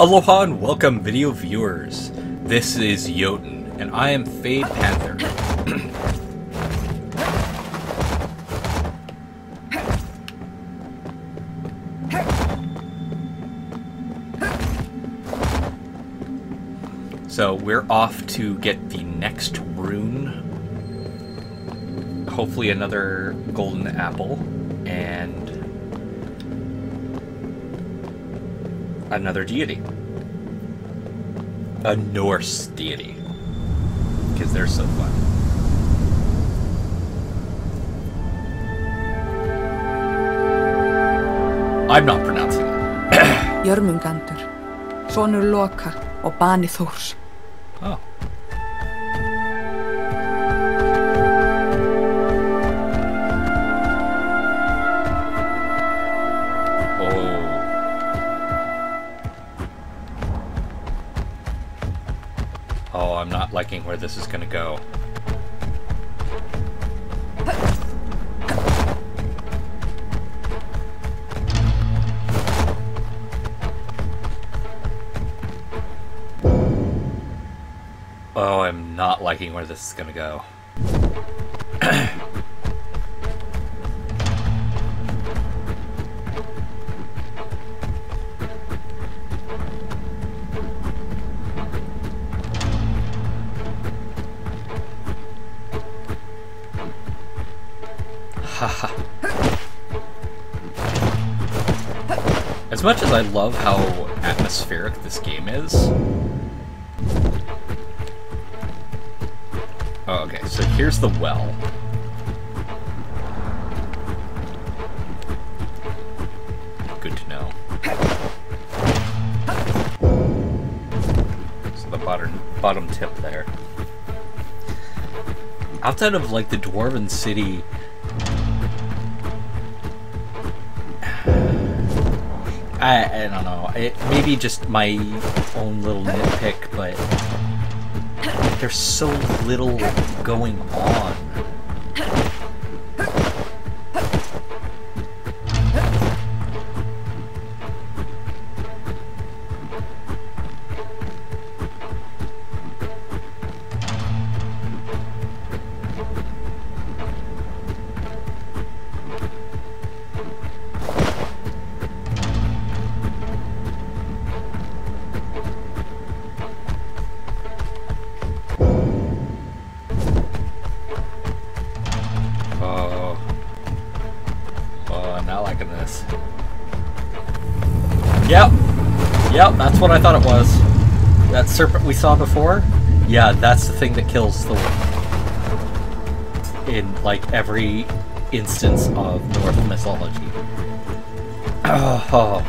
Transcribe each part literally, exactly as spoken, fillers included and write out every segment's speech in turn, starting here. Aloha and welcome, video viewers. This is Jotun, and I am Fade Panther. So we're off to get the next rune. Hopefully another golden apple and another deity. A Norse deity. Because they're so fun. I'm not pronouncing it. Jörmungandur, Sönnur Loka og Panithurs. Oh. Liking where this is gonna go. Oh, I'm not liking where this is gonna go. As much as I love how atmospheric this game is. Oh, okay, so here's the well. Good to know. So the bottom, bottom tip there. Outside of like the Dwarven city, I, I don't know, it maybe just my own little nitpick, but there's so little going on. Yep, that's what I thought it was. That serpent we saw before? Yeah, that's the thing that kills Thor. In, like, every instance of Norse mythology. Oh.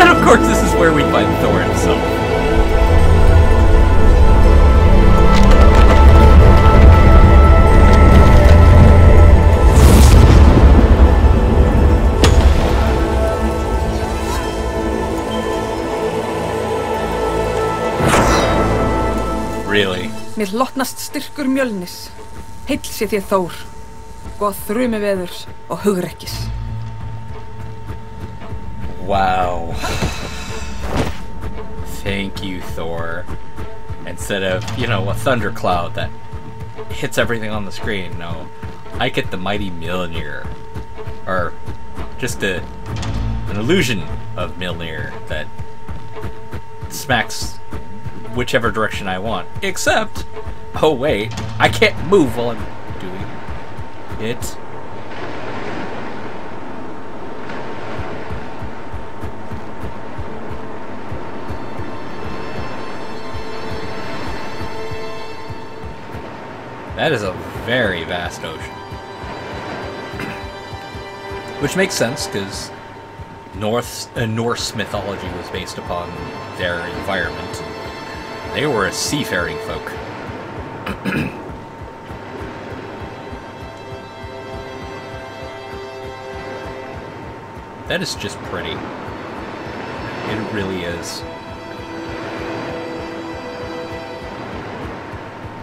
And of course this is where we find Thor himself. Really? Mér lotnast styrkur Mjölnis. Heill sé þér Þór. Góð þrumi veðurs og hugrekkis. Wow. Thank you, Thor. Instead of, you know, a thundercloud that hits everything on the screen, no. I get the mighty Mjolnir. Or just a, an illusion of Mjolnir that smacks whichever direction I want, except, oh wait, I can't move while I'm doing it. That is a very vast ocean. Which makes sense, because Norse, uh, Norse mythology was based upon their environment. They were a seafaring folk. That is just pretty. It really is.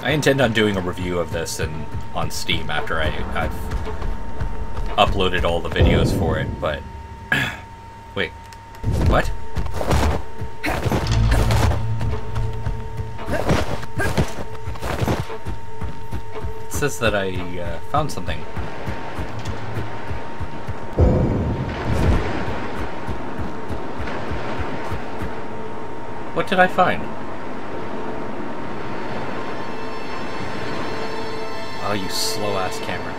I intend on doing a review of this and on Steam after I, I've uploaded all the videos for it, but... Wait. What? It says that I uh, found something. What did I find? Oh, you slow-ass camera.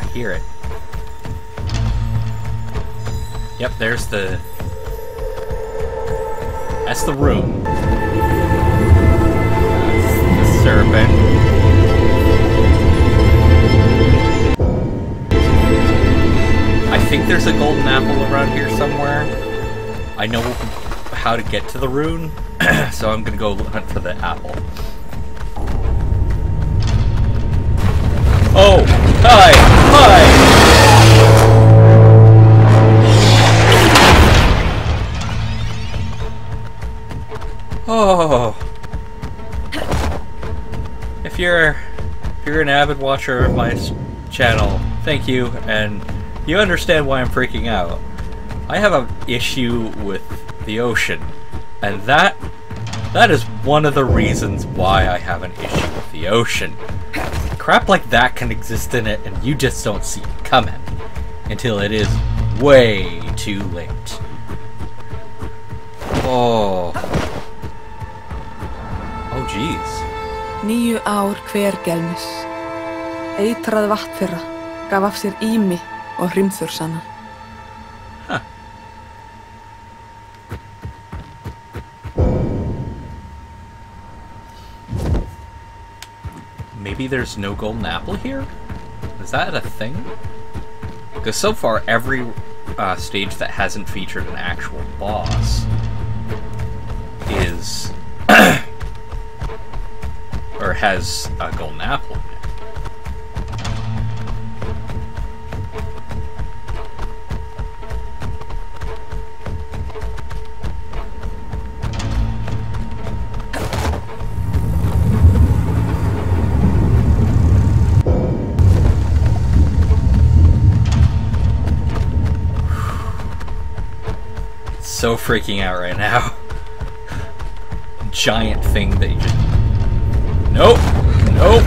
I hear it. Yep, there's the... That's the room. That's the serpent. I think there's a golden apple around here somewhere. I know how to get to the rune, so I'm gonna go hunt for the apple. Oh! Hi! Hi! Oh! If you're, if you're an avid watcher of my channel, thank you, and you understand why I'm freaking out. I have an issue with the ocean, and that that is one of the reasons why I have an issue with the ocean. Crap like that can exist in it, and you just don't see it coming until it is way too late. Oh. Oh, jeez. Níu ár hver gelmis. Eitrað vatn þeirra gaf af sér ími. Huh. Maybe there's no golden apple here? Is that a thing? Because so far, every uh, stage that hasn't featured an actual boss is... or has a golden apple. So freaking out right now. Giant thing that you just... Nope! Nope!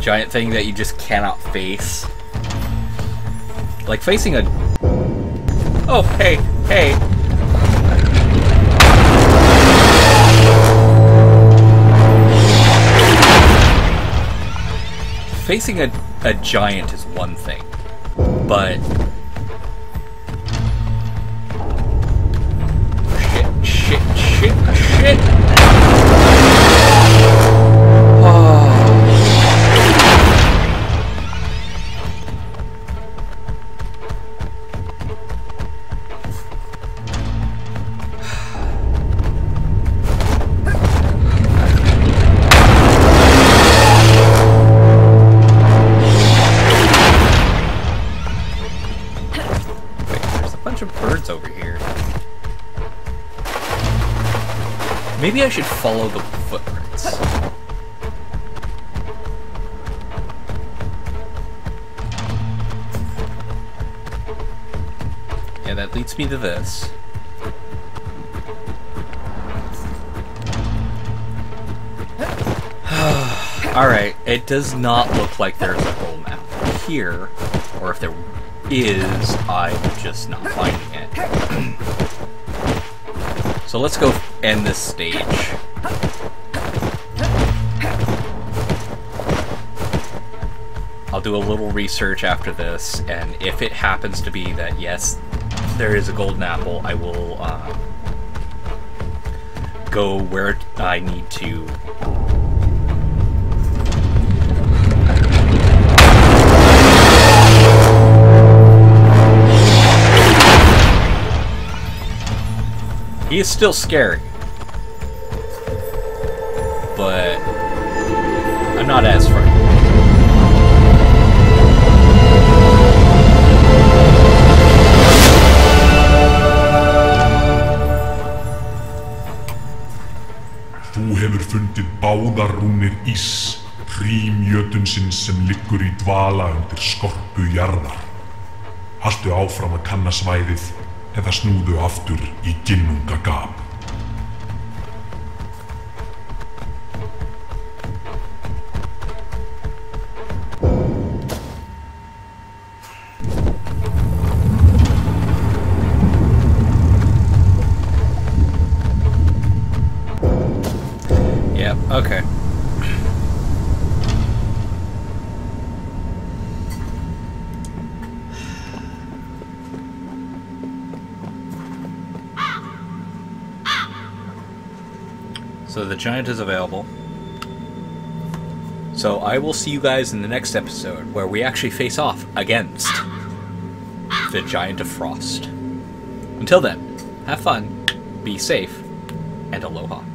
Giant thing that you just cannot face. Like facing a... Oh, hey! Hey! Facing a, a giant is one thing, but... Shit, shit, shit, shit! Maybe I should follow the footprints. Yeah, that leads me to this. Alright, it does not look like there's a golden apple here, or if there is, I'm just not finding it. So let's go end this stage. I'll do a little research after this, and if it happens to be that, yes, there is a golden apple, I will uh, go where I need to. He is still scary. But I'm not as frightened. Þú hefur fundið Báðarúnir Ís, hrím jötunsins sem liggur í dvala undir skorpu jarðar. Haltu áfram að kanna svæðið eða snúðu aftur í ginnungagap. Okay. So the giant is available. So I will see you guys in the next episode where we actually face off against the Giant of Frost. Until then, have fun, be safe, and aloha.